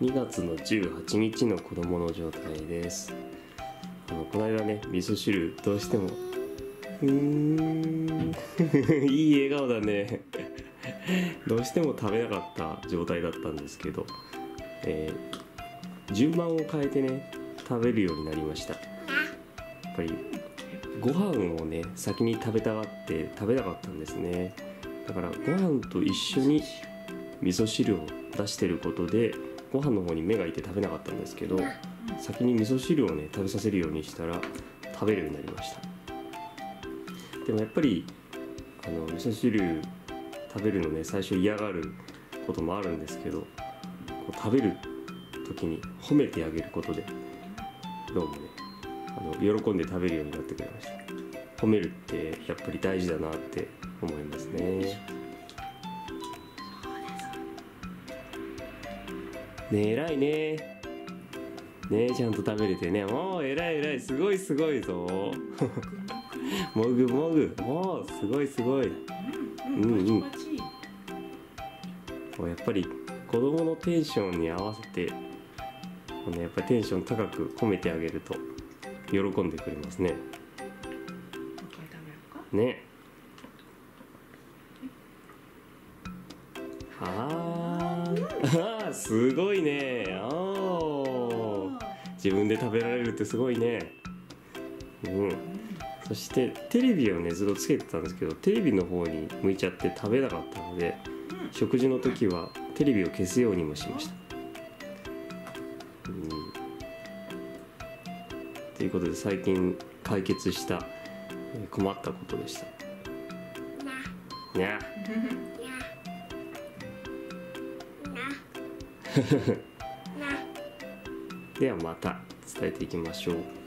2月の18日の子供の状態です。この間ね、味噌汁どうしてもいい笑顔だねどうしても食べなかった状態だったんですけど、順番を変えてね食べるようになりました。やっぱりご飯をね先に食べたがって食べなかったんですね。だからご飯と一緒に味噌汁を出してることでご飯の方に目がいて食べなかったんですけど、先に味噌汁をね食べさせるようにしたら食べるようになりました。でもやっぱり味噌汁食べるのね最初嫌がることもあるんですけど、こう食べる時に褒めてあげることでどうもね喜んで食べるようになってくれました。褒めるってやっぱり大事だなって思いますね。ね、偉いね。ね、ちゃんと食べれてね。もう偉い偉い、すごいすごいぞ。もぐもぐ、もうすごいすごい。うんうん。やっぱり子供のテンションに合わせて、やっぱりテンション高く褒めてあげると喜んでくれますね。ね。すごいね。自分で食べられるってすごいね。うん。そしてテレビをねずっとつけてたんですけど、テレビの方に向いちゃって食べなかったので、食事の時はテレビを消すようにもしました。ということで最近解決した困ったことでした。にゃ。ではまた伝えていきましょう。